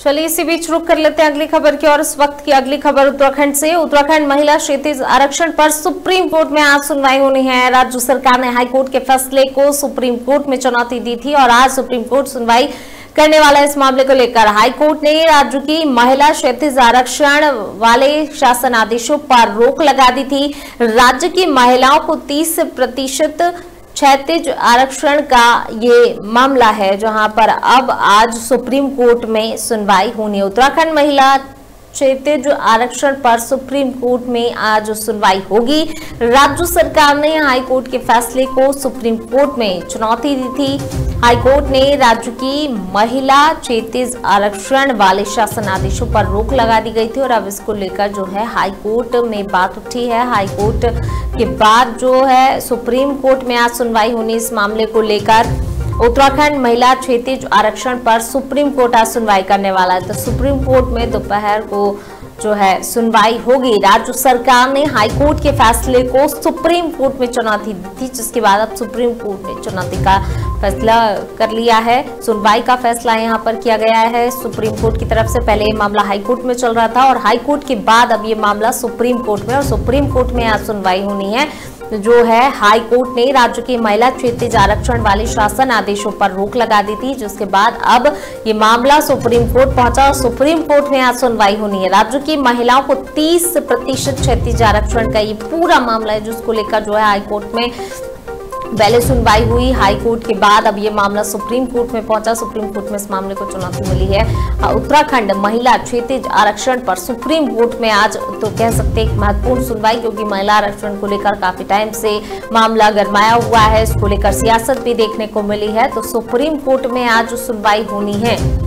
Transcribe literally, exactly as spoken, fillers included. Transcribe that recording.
चलिए इसी बीच रुक कर लेते हैं अगली खबर की और। इस वक्त की अगली खबर उत्तराखंड से। उत्तराखंड महिला क्षेत्रीय आरक्षण पर सुप्रीम कोर्ट में आज सुनवाई होनी है। राज्य सरकार ने हाई कोर्ट के फैसले को सुप्रीम कोर्ट में चुनौती दी थी और आज सुप्रीम कोर्ट सुनवाई करने वाला इस मामले को लेकर। हाई कोर्ट ने राज्य की महिला क्षेत्रीय आरक्षण वाले शासन आदेशों पर रोक लगा दी थी। राज्य की महिलाओं को तीस प्रतिशत क्षैतिज आरक्षण का ये मामला है, जहां पर अब आज सुप्रीम कोर्ट में सुनवाई होनी है। उत्तराखंड महिला क्षेत्रीय आरक्षण पर सुप्रीम कोर्ट में आज सुनवाई होगी। राज्य सरकार ने हाई कोर्ट के फैसले को सुप्रीम कोर्ट में चुनौती दी थी। हाई कोर्ट ने राज्य की महिला क्षेत्रीय आरक्षण वाले शासन आदेशों पर रोक लगा दी गई थी और अब इसको लेकर जो है हाई कोर्ट में बात उठी है। हाई कोर्ट के बाद जो है सुप्रीम कोर्ट में आज सुनवाई होनी इस मामले को लेकर। उत्तराखंड महिला क्षेत्रीय आरक्षण पर सुप्रीम कोर्ट आज सुनवाई करने वाला है। तो सुप्रीम कोर्ट में दोपहर को जो है सुनवाई होगी। राज्य सरकार ने हाई कोर्ट के फैसले को सुप्रीम कोर्ट में चुनौती दी थी, जिसके बाद अब सुप्रीम कोर्ट ने चुनौती का फैसला कर लिया है। सुनवाई का फैसला यहाँ पर किया गया है सुप्रीम कोर्ट की तरफ से। पहले ये मामला हाई कोर्ट में चल रहा था और हाई कोर्ट के बाद अब ये मामला सुप्रीम कोर्ट में, और सुप्रीम कोर्ट में आज सुनवाई होनी है। जो है हाई कोर्ट ने राज्य की महिला क्षेत्रीय आरक्षण वाले शासन आदेशों पर रोक लगा दी थी, जिसके बाद अब ये मामला सुप्रीम कोर्ट पहुंचा और सुप्रीम कोर्ट में आज सुनवाई होनी है। राज्य की महिलाओं को तीस प्रतिशत क्षेत्रीय आरक्षण का ये पूरा मामला है, जिसको लेकर जो है हाई कोर्ट में पहले सुनवाई हुई। हाई कोर्ट के बाद अब ये मामला सुप्रीम कोर्ट में पहुंचा। सुप्रीम कोर्ट में इस मामले को चुनौती मिली है। उत्तराखंड महिला क्षेत्रीय आरक्षण पर सुप्रीम कोर्ट में आज तो कह सकते हैं एक महत्वपूर्ण सुनवाई, क्योंकि महिला आरक्षण को लेकर काफी टाइम से मामला गरमाया हुआ है। इसको लेकर सियासत भी देखने को मिली है। तो सुप्रीम कोर्ट में आज सुनवाई होनी है।